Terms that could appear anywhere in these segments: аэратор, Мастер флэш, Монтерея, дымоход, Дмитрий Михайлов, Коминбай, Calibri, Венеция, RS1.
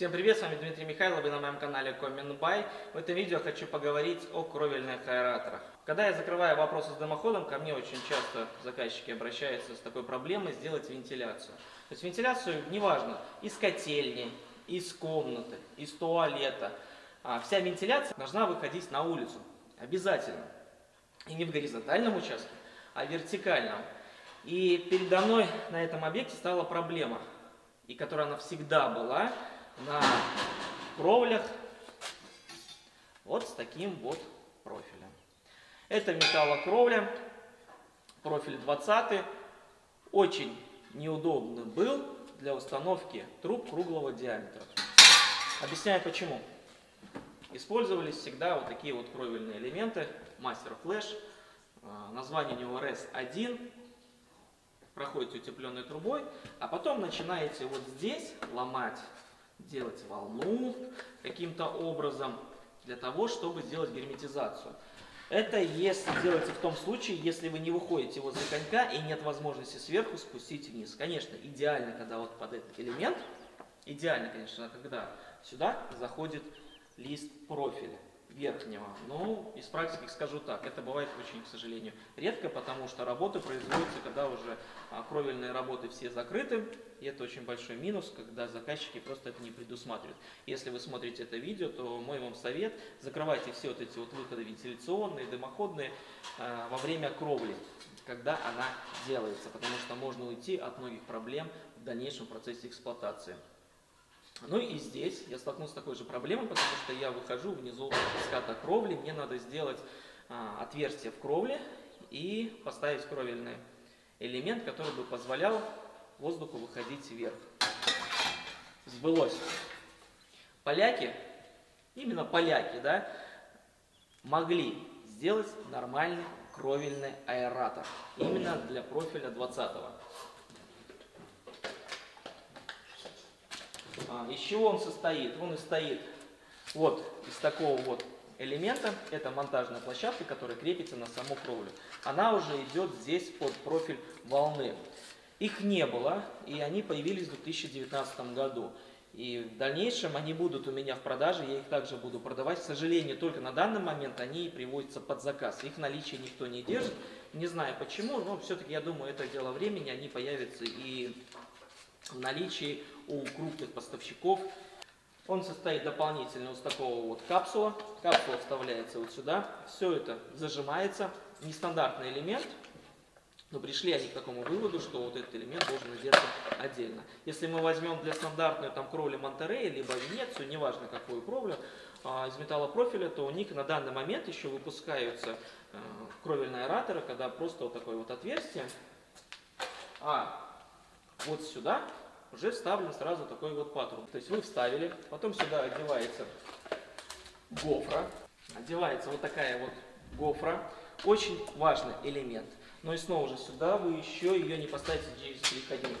Всем привет, с вами Дмитрий Михайлов и на моем канале Коминбай. В этом видео хочу поговорить о кровельных аэраторах. Когда я закрываю вопросы с дымоходом, ко мне очень часто заказчики обращаются с такой проблемой сделать вентиляцию. То есть вентиляцию, неважно, из котельни, из комнаты, из туалета, вся вентиляция должна выходить на улицу. Обязательно. И не в горизонтальном участке, а в вертикальном. И передо мной на этом объекте стала проблема, и которая она всегда была, на кровлях вот с таким вот профилем. Это металлокровля, профиль 20, очень неудобный был для установки труб круглого диаметра. Объясняю почему. Использовались всегда вот такие вот кровельные элементы, Мастер флэш, название у него RS1. Проходите утепленной трубой, а потом начинаете вот здесь ломать, делать волну каким-то образом для того, чтобы сделать герметизацию. Это если делается в том случае, если вы не выходите вот за конька и нет возможности сверху спустить вниз. Конечно, идеально, когда вот под этот элемент, идеально, конечно, когда сюда заходит лист профиля верхнего. Ну, из практики скажу так, это бывает очень, к сожалению, редко, потому что работы производятся, когда уже кровельные работы все закрыты, и это очень большой минус, когда заказчики просто это не предусматривают. Если вы смотрите это видео, то мой вам совет: закрывайте все вот эти вот выходы вентиляционные, дымоходные во время кровли, когда она делается, потому что можно уйти от многих проблем в дальнейшем процессе эксплуатации. Ну и здесь я столкнулся с такой же проблемой, потому что я выхожу внизу ската кровли, мне надо сделать отверстие в кровле и поставить кровельный элемент, который бы позволял воздуху выходить вверх. Сбылось. Поляки, именно поляки, да, могли сделать нормальный кровельный аэратор, именно для профиля 20-го. Из чего он состоит? Он состоит вот из такого вот элемента. Это монтажная площадка, которая крепится на саму кровлю. Она уже идет здесь под профиль волны. Их не было, и они появились в 2019 году. И в дальнейшем они будут у меня в продаже, я их также буду продавать. К сожалению, только на данный момент они приводятся под заказ. Их наличие никто не держит. Не знаю почему, но все-таки я думаю, это дело времени. Они появятся и в наличии у крупных поставщиков. Он состоит дополнительно из такого вот капсула. Капсула вставляется вот сюда. Все это зажимается. Нестандартный элемент. Но пришли они к такому выводу, что вот этот элемент должен находиться отдельно. Если мы возьмем для стандартной там кровли Монтерея, либо Венецию, неважно какую кровлю, из металлопрофиля, то у них на данный момент еще выпускаются кровельные аэраторы, когда просто вот такое вот отверстие. Вот сюда уже вставлен сразу такой вот патруб. То есть вы вставили, потом сюда одевается гофра. Одевается вот такая вот гофра. Очень важный элемент. Но и снова же сюда вы еще ее не поставите через переходник.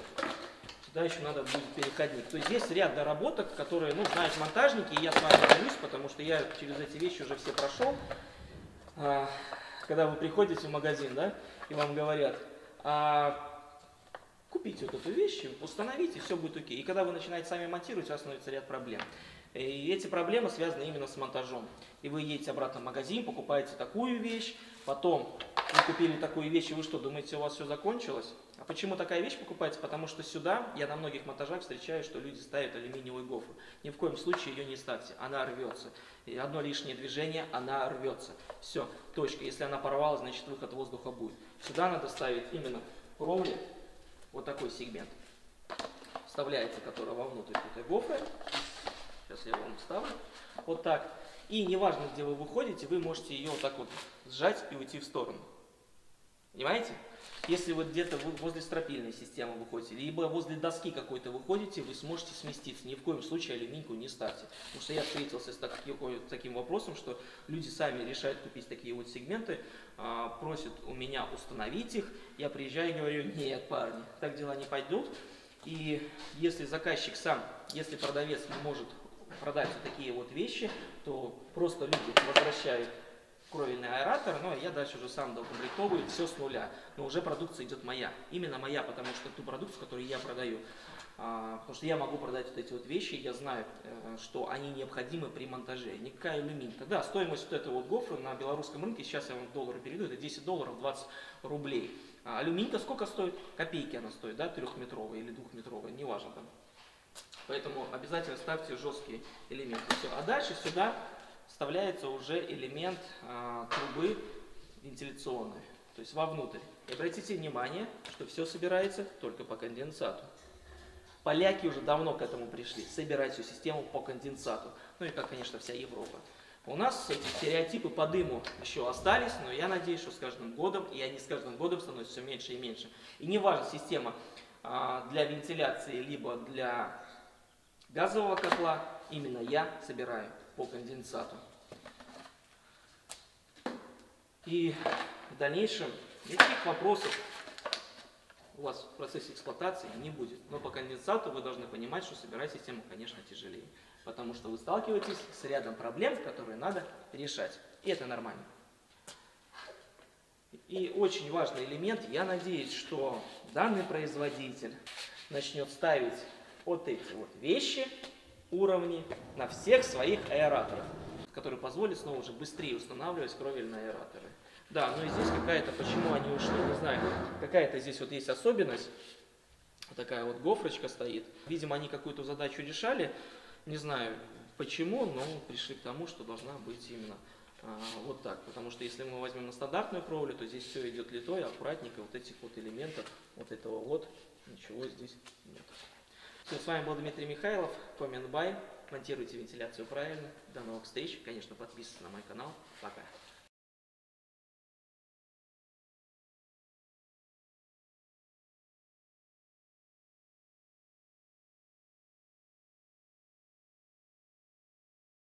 Сюда еще надо будет переходник. То есть здесь ряд доработок, которые, ну, знают монтажники, и я с вами делюсь, потому что я через эти вещи уже все прошел. Когда вы приходите в магазин, да, и вам говорят: купите вот эту вещь, установите, все будет окей. И когда вы начинаете сами монтировать, у вас становится ряд проблем. И эти проблемы связаны именно с монтажом. И вы едете обратно в магазин, покупаете такую вещь, потом вы купили такую вещь, и вы что, думаете, у вас все закончилось? А почему такая вещь покупается? Потому что сюда я на многих монтажах встречаю, что люди ставят алюминиевую гофру. Ни в коем случае ее не ставьте, она рвется. И одно лишнее движение, она рвется. Все, точка. Если она порвалась, значит выход воздуха будет. Сюда надо ставить именно кровли. Вот такой сегмент вставляется, который вовнутрь этой гофры. Сейчас я вам вставлю. Вот так. И неважно, где вы выходите, вы можете ее вот так вот сжать и уйти в сторону. Понимаете? Если вот где-то вы возле стропильной системы выходите, либо возле доски какой-то выходите, вы сможете сместиться. Ни в коем случае алюминку не ставьте. Потому что я встретился с таким вопросом, что люди сами решают купить такие вот сегменты, просят у меня установить их. Я приезжаю и говорю: нет, парни, так дела не пойдут. И если заказчик сам, если продавец не может продать вот такие вот вещи, то просто люди возвращают кровельный аэратор, но я дальше уже сам доукомплектовываю все с нуля. Но уже продукция идет моя, именно моя, потому что ту продукцию, которую я продаю. Потому что я могу продать вот эти вот вещи, я знаю, что они необходимы при монтаже. Никакая люминка. Да, стоимость вот этого вот гофры на белорусском рынке, сейчас я вам в доллары перейду, это $10, 20 рублей. А люминка сколько стоит? Копейки она стоит, да, 3-метровая или 2-метровая, неважно там. Поэтому обязательно ставьте жесткие элементы. Все. А дальше сюда вставляется уже элемент трубы вентиляционной, то есть вовнутрь. И обратите внимание, что все собирается только по конденсату. Поляки уже давно к этому пришли, собирать всю систему по конденсату. Ну и как, конечно, вся Европа. У нас эти стереотипы по дыму еще остались, но я надеюсь, что с каждым годом, и они с каждым годом становятся все меньше и меньше. И не важно, система для вентиляции, либо для газового котла, именно я собираю по конденсату. И в дальнейшем никаких вопросов у вас в процессе эксплуатации не будет. Но по конденсату вы должны понимать, что собирать систему, конечно, тяжелее. Потому что вы сталкиваетесь с рядом проблем, которые надо решать. И это нормально. И очень важный элемент. Я надеюсь, что данный производитель начнет ставить вот эти вот вещи, уровни на всех своих аэраторах, которые позволят снова уже быстрее устанавливать кровельные аэраторы. Да, но и здесь какая-то, почему они ушли, не знаю, какая-то здесь вот есть особенность, вот такая вот гофрочка стоит. Видимо, они какую-то задачу решали, не знаю почему, но пришли к тому, что должна быть именно вот так. Потому что если мы возьмем на стандартную кровлю, то здесь все идет литое, аккуратненько, вот этих вот элементов, вот этого вот, ничего здесь нет. Все, с вами был Дмитрий Михайлов, Коминбай. Монтируйте вентиляцию правильно. До новых встреч. Конечно, подписывайтесь на мой канал. Пока.